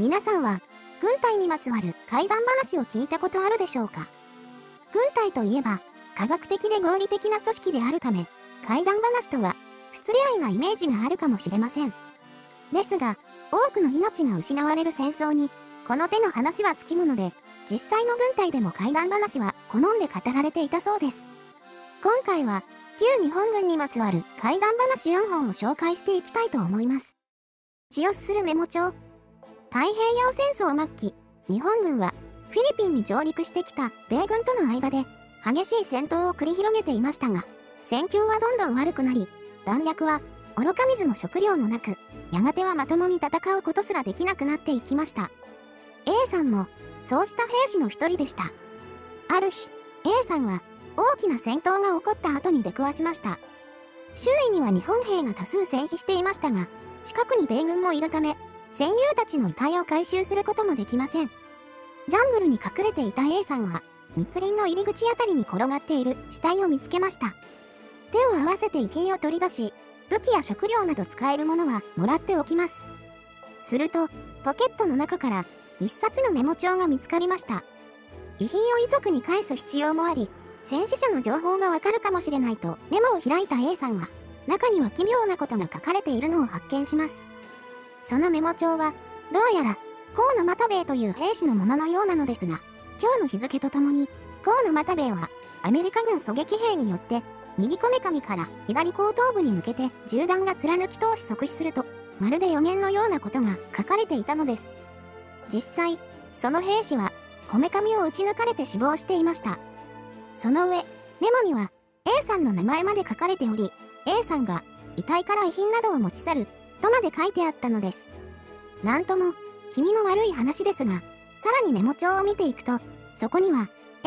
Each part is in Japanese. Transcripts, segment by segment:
皆さんは軍隊にまつわる怪談話を聞いたことあるでしょうか。軍隊といえば科学的で合理的な組織であるため、怪談話とは不釣り合いなイメージがあるかもしれません。ですが、多くの命が失われる戦争にこの手の話はつきもので、実際の軍隊でも怪談話は好んで語られていたそうです。今回は旧日本軍にまつわる怪談話4本を紹介していきたいと思います。血をすするメモ帳。太平洋戦争末期、日本軍はフィリピンに上陸してきた米軍との間で激しい戦闘を繰り広げていましたが、戦況はどんどん悪くなり、弾薬は愚か水も食料もなく、やがてはまともに戦うことすらできなくなっていきました。 A さんもそうした兵士の一人でした。ある日、 A さんは大きな戦闘が起こった後に出くわしました。周囲には日本兵が多数戦死していましたが、近くに米軍もいるため戦友たちの遺体を回収することもできません。ジャングルに隠れていた A さんは密林の入り口あたりに転がっている死体を見つけました。手を合わせて遺品を取り出し、武器や食料など使えるものはもらっておきます。するとポケットの中から一冊のメモ帳が見つかりました。遺品を遺族に返す必要もあり、戦死者の情報がわかるかもしれないとメモを開いた A さんは、中には奇妙なことが書かれているのを発見します。そのメモ帳はどうやら河野又兵衛という兵士のもののようなのですが、今日の日付とともに河野又兵衛はアメリカ軍狙撃兵によって右こめかみから左後頭部に向けて銃弾が貫き通し即死すると、まるで予言のようなことが書かれていたのです。実際その兵士はこめかみを撃ち抜かれて死亡していました。その上、メモには A さんの名前まで書かれており、 A さんが遺体から遺品などを持ち去るとまで書いてあったのです。なんとも気味の悪い話ですが、さらにメモ帳を見ていくと、そこには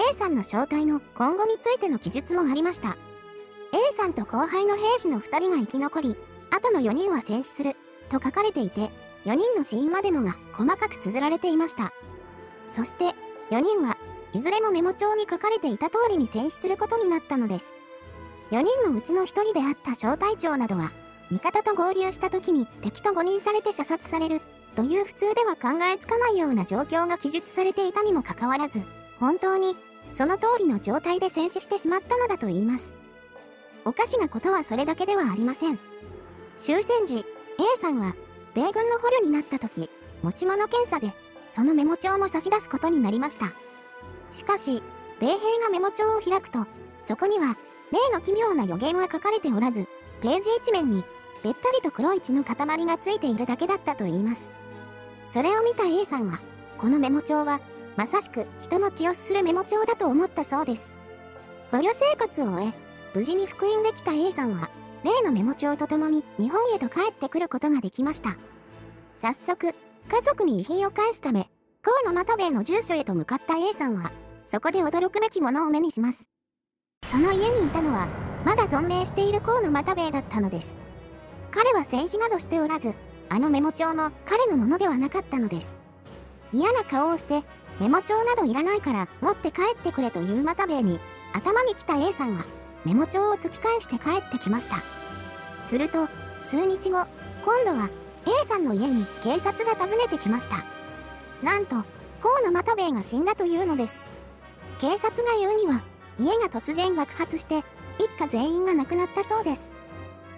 A さんの正体の今後についての記述もありました。A さんと後輩の兵士の2人が生き残り、あとの4人は戦死すると書かれていて、4人の死因までもが細かく綴られていました。そして4人はいずれもメモ帳に書かれていた通りに戦死することになったのです。4人のうちの1人であった小隊長などは味方と合流した時に敵と誤認されて射殺されるという、普通では考えつかないような状況が記述されていたにもかかわらず、本当にその通りの状態で戦死してしまったのだといいます。おかしなことはそれだけではありません。終戦時、 A さんは米軍の捕虜になった時、持ち物検査でそのメモ帳も差し出すことになりました。しかし米兵がメモ帳を開くと、そこには例の奇妙な予言は書かれておらず、ページ一面にべったりと黒い血の塊がついているだけだったといいます。それを見た A さんは、このメモ帳はまさしく人の血をすするメモ帳だと思ったそうです。捕虜生活を終え、無事に復員できた A さんは例のメモ帳とともに日本へと帰ってくることができました。早速家族に遺品を返すため河野又兵衛の住所へと向かった A さんは、そこで驚くべきものを目にします。その家にいたのはまだ存命している河野又兵衛だったのです。彼は戦死などしておらず、あのメモ帳も彼のものではなかったのです。嫌な顔をして、メモ帳などいらないから持って帰ってくれという又兵衛に頭に来た A さんはメモ帳を突き返して帰ってきました。すると数日後、今度は A さんの家に警察が訪ねてきました。なんと河野又兵衛が死んだというのです。警察が言うには、家が突然爆発して一家全員が亡くなったそうです。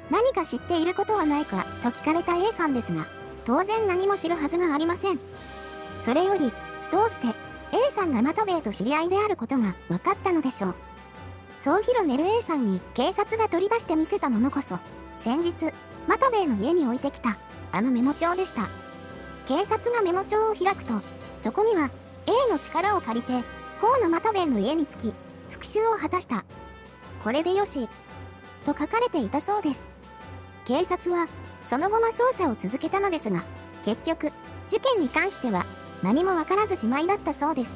何か知っていることはないかと聞かれた A さんですが、当然何も知るはずがありません。それよりどうして A さんが又兵衛と知り合いであることが分かったのでしょう。総広める A さんに警察が取り出して見せたものこそ、先日又兵衛の家に置いてきたあのメモ帳でした。警察がメモ帳を開くと、そこには A の力を借りて河野又兵衛の家に着き復讐を果たした、これでよしと書かれていたそうです。警察はその後も捜査を続けたのですが、結局事件に関しては何も分からずじまいだったそうです。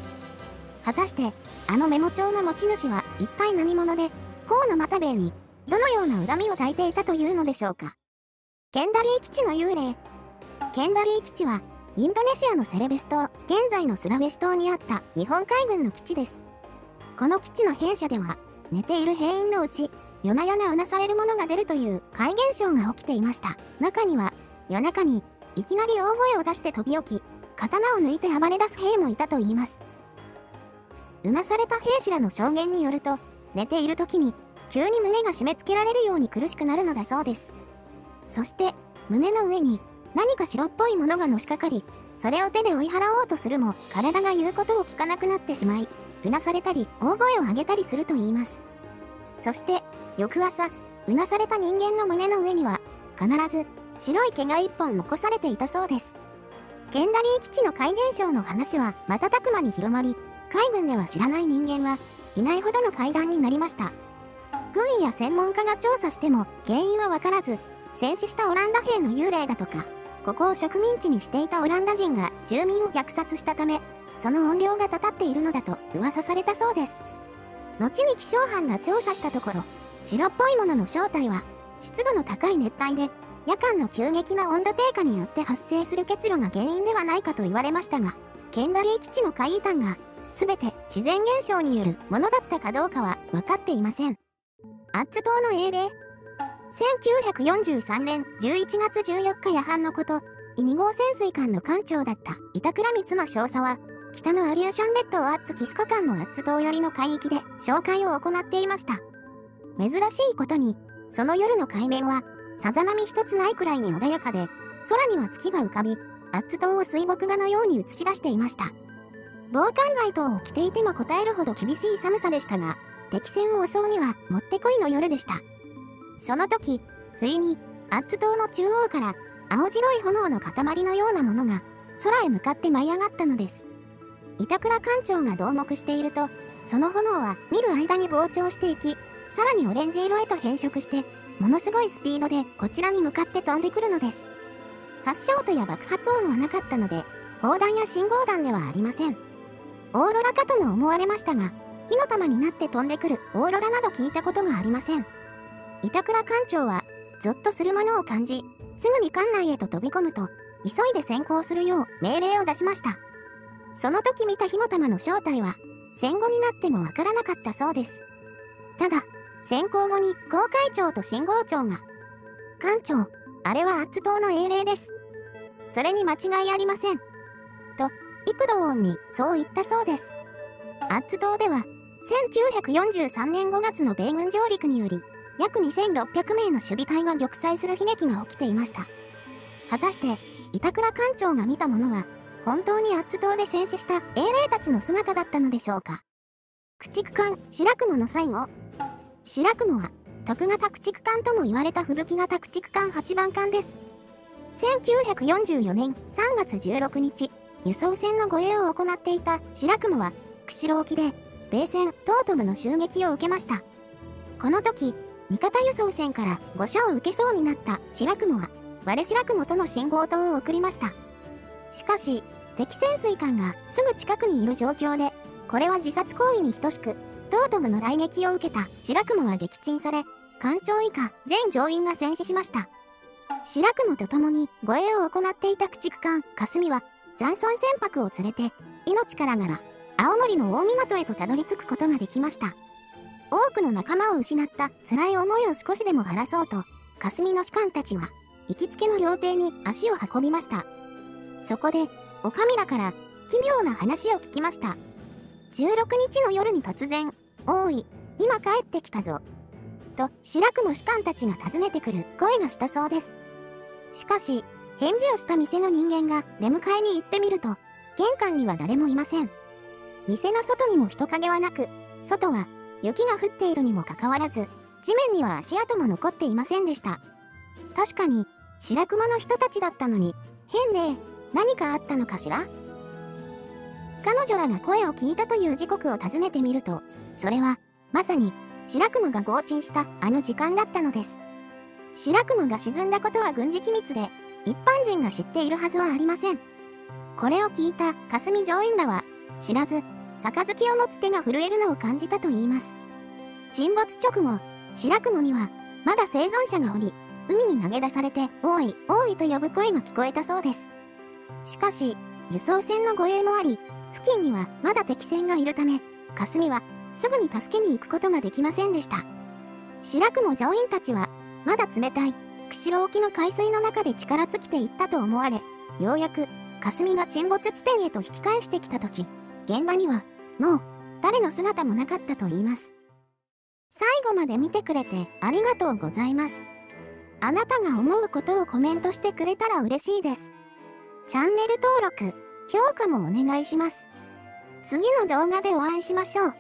果たしてあのメモ帳の持ち主は一体何者で、河野又兵衛にどのような恨みを抱いていたというのでしょうか。ケンダリー基地の幽霊。ケンダリー基地はインドネシアのセレベス島、現在のスラウェシ島にあった日本海軍の基地です。この基地の兵舎では、寝ている兵員のうち夜な夜なうなされるものが出るという怪現象が起きていました。中には夜中にいきなり大声を出して飛び起き、刀を抜いて暴れ出す兵もいたといいます。うなされた兵士らの証言によると、寝ている時に急に胸が締め付けられるように苦しくなるのだそうです。そして胸の上に何か白っぽいものがのしかかり、それを手で追い払おうとするも体が言うことを聞かなくなってしまい、うなされたり大声を上げたりするといいます。そして翌朝、うなされた人間の胸の上には必ず白い毛が一本残されていたそうです。ケンダリー基地の怪現象の話は瞬く間に広まり、海軍では知らない人間はいないほどの怪談になりました。軍医や専門家が調査しても原因は分からず、戦死したオランダ兵の幽霊だとか、ここを植民地にしていたオランダ人が住民を虐殺したため、その怨霊がたたっているのだと噂されたそうです。後に気象班が調査したところ、白っぽいものの正体は湿度の高い熱帯で夜間の急激な温度低下によって発生する結露が原因ではないかと言われましたが、ケンダリー基地の怪異談が全て自然現象によるものだったかどうかは分かっていません。アッツ島の英霊。1943年11月14日夜半のこと、イニ号潜水艦の艦長だった板倉光間少佐は、北のアリューシャン列島アッツキスカ間のアッツ島寄りの海域で哨戒を行っていました。珍しいことに、その夜の海面はさざ波一つないくらいに穏やかで、空には月が浮かび、アッツ島を水墨画のように映し出していました。防寒街灯を着ていても応えるほど厳しい寒さでしたが、敵船を襲うにはもってこいの夜でした。その時、不意にアッツ島の中央から青白い炎の塊のようなものが空へ向かって舞い上がったのです。板倉艦長が同目していると、その炎は見る間に膨張していき、さらにオレンジ色へと変色して、ものすごいスピードでこちらに向かって飛んでくるのです。発射音や爆発音はなかったので、砲弾や信号弾ではありません。オーロラかとも思われましたが、火の玉になって飛んでくるオーロラなど聞いたことがありません。板倉艦長はゾッとするものを感じ、すぐに艦内へと飛び込むと、急いで潜航するよう命令を出しました。その時見た火の玉の正体は戦後になってもわからなかったそうです。ただ潜航後に航海長と信号長が「艦長、あれはアッツ島の英霊です。それに間違いありません」と幾度音にそう言ったそうです。アッツ島では1943年5月の米軍上陸により、約2600名の守備隊が玉砕する悲劇が起きていました。果たして板倉艦長が見たものは本当にアッツ島で戦死した英霊たちの姿だったのでしょうか。駆逐艦白雲の最後。白雲は徳型駆逐艦とも言われた吹雪型駆逐艦8番艦です。1944年3月16日、輸送船の護衛を行っていた白雲は釧路沖で米船トートムの襲撃を受けました。この時、味方輸送船から誤射を受けそうになった白雲は割れ白雲との信号灯を送りました。しかし敵潜水艦がすぐ近くにいる状況で、これは自殺行為に等しく、トートムの雷撃を受けた白雲は撃沈され、艦長以下全乗員が戦死しました。白雲と共に護衛を行っていた駆逐艦霞は残存船舶を連れて命からがら青森の大港へとたどり着くことができました。多くの仲間を失った辛い思いを少しでも晴らそうと、霞の士官たちは行きつけの料亭に足を運びました。そこでおかみらから奇妙な話を聞きました。16日の夜に突然「おーい、今帰ってきたぞ」と白雲士官たちが訪ねてくる声がしたそうです。しかし返事をした店の人間が出迎えに行ってみると、玄関には誰もいません。店の外にも人影はなく、外は雪が降っているにもかかわらず、地面には足跡も残っていませんでした。確かに白雲の人たちだったのに、変ねえ、何かあったのかしら。彼女らが声を聞いたという時刻を訪ねてみると、それはまさに白雲が轟沈したあの時間だったのです。白雲が沈んだことは軍事機密で、一般人が知っているはずはありません。これを聞いた霞乗員らは知らず、杯を持つ手が震えるのを感じたといいます。沈没直後、白雲にはまだ生存者がおり、海に投げ出されて「おーいおーい」と呼ぶ声が聞こえたそうです。しかし輸送船の護衛もあり、付近にはまだ敵船がいるため、霞はすぐに助けに行くことができませんでした。白雲乗員たちはまだ冷たい釧路沖の海水の中で力尽きていったと思われ、ようやく霞が沈没地点へと引き返してきた時、現場にはもう誰の姿もなかったといいます。最後まで見てくれてありがとうございます。あなたが思うことをコメントしてくれたら嬉しいです。チャンネル登録、評価もお願いします。次の動画でお会いしましょう。